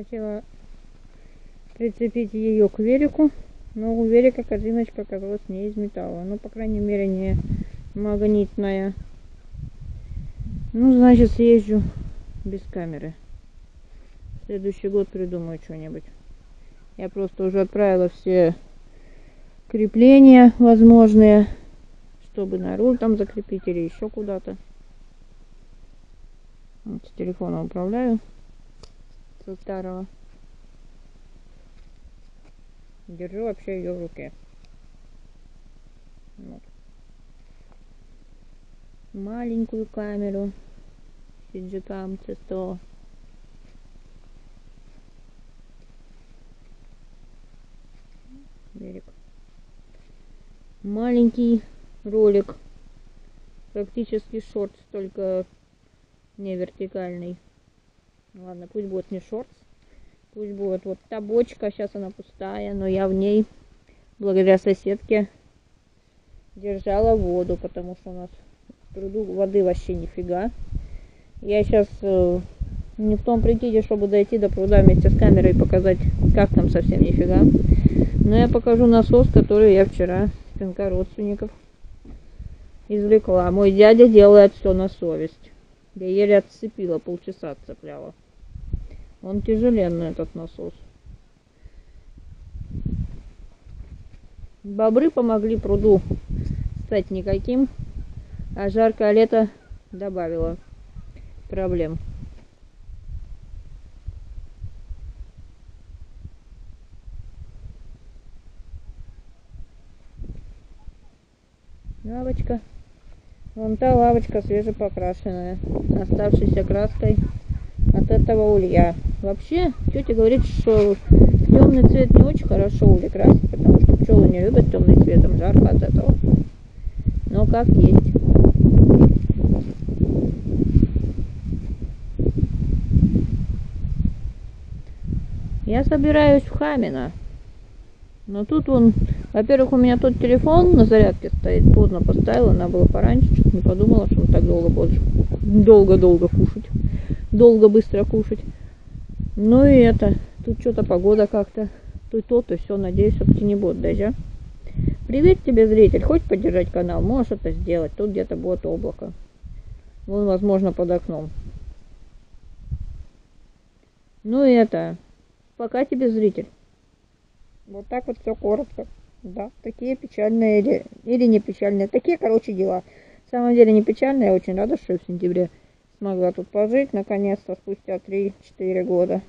Хотела прицепить ее к велику, но у велика корзиночка оказалась не из металла. Ну, по крайней мере, не магнитная. Ну, значит, съезжу без камеры. В следующий год придумаю что-нибудь. Я просто уже отправила все крепления возможные, чтобы на руль там закрепить или еще куда-то. Вот, с телефона управляю, со старого. Держу вообще ее в руке. Вот. Маленькую камеру CGCAM C100. Берег. Маленький ролик, практически шортс, только не вертикальный. Ладно, пусть будет не шортс, пусть будет вот та бочка, сейчас она пустая, но я в ней, благодаря соседке, держала воду, потому что у нас в пруду воды вообще нифига. Я сейчас не в том прикиде, чтобы дойти до пруда вместе с камерой и показать, как там совсем нифига. Но я покажу насос, который я вчера с пинка родственников извлекла. Мой дядя делает все на совесть. Я еле отцепила, полчаса отцепляла. Он тяжеленный, этот насос. Бобры помогли пруду стать никаким, а жаркое лето добавило проблем. Лавочка. Вон та лавочка свежепокрашенная, оставшейся краской от этого улья. Вообще, тетя говорит, что темный цвет не очень хорошо улей красить, потому что пчелы не любят темный цвет, им жарко от этого. Но как есть. Я собираюсь в Хамино. Но тут вон, во-первых, у меня тот телефон на зарядке стоит, поздно поставила, надо было пораньше, что-то не подумала, что он так долго будет, долго кушать, долго быстро кушать. Ну и это, тут что-то погода как-то, то и все, надеюсь, все-таки не будет дождя. Привет тебе, зритель, хочешь поддержать канал, можешь это сделать, тут где-то будет облако, вон, возможно, под окном. Ну и это, пока тебе, зритель. Вот так вот все коротко. Да, такие печальные или не печальные. Такие, короче, дела. На самом деле не печальные. Я очень рада, что в сентябре смогла тут пожить. Наконец-то, спустя 3-4 года.